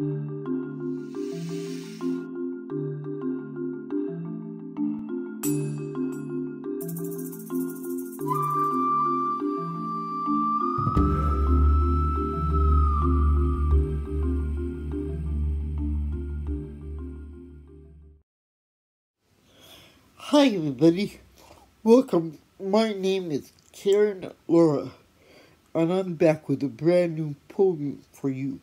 Hi everybody, welcome. My name is Karyn Laura, and I'm back with a brand new poem for you.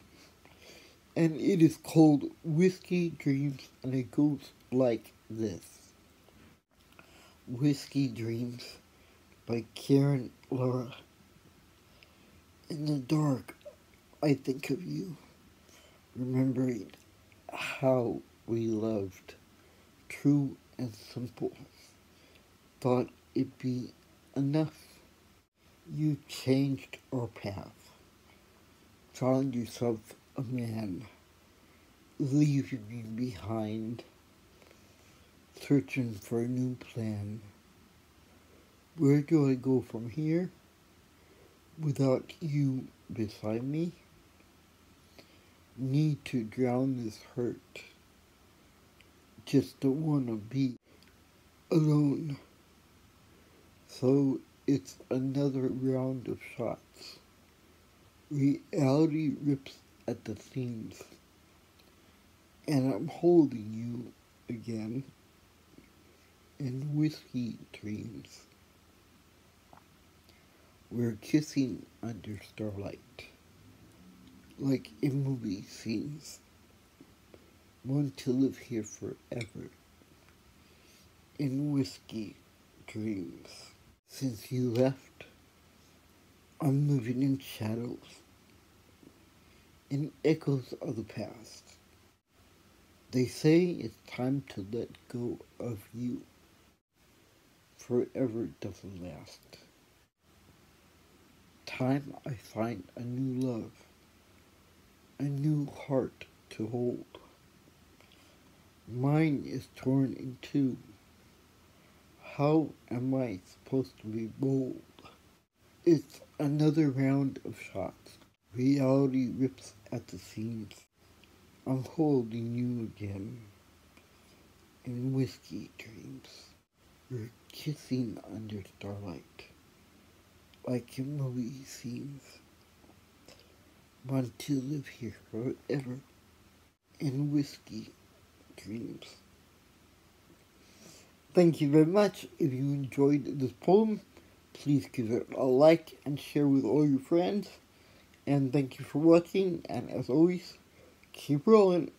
And it is called Whiskey Dreams, and it goes like this. Whiskey Dreams by Karyn Laura. In the dark, I think of you, remembering how we loved. True and simple, thought it be enough. You changed our path, found yourself a man, leaving me behind, searching for a new plan. Where do I go from here without you beside me? Need to drown this hurt, just don't want to be alone. So it's another round of shots. Reality rips at the seams, and I'm holding you again in whiskey dreams. We're kissing under starlight, like in movie scenes. Want to live here forever, in whiskey dreams. Since you left, I'm living in shadows, in echoes of the past. They say it's time to let go of you. Forever doesn't last. Time I find a new love, a new heart to hold. Mine is torn in two. How am I supposed to be bold? It's another round of shots. Reality rips at the seams. I'm holding you again in whiskey dreams. We're kissing under starlight, like in movie scenes. Want to live here forever in whiskey dreams. Thank you very much. If you enjoyed this poem, please give it a like and share with all your friends. And thank you for watching, and as always, keep rolling.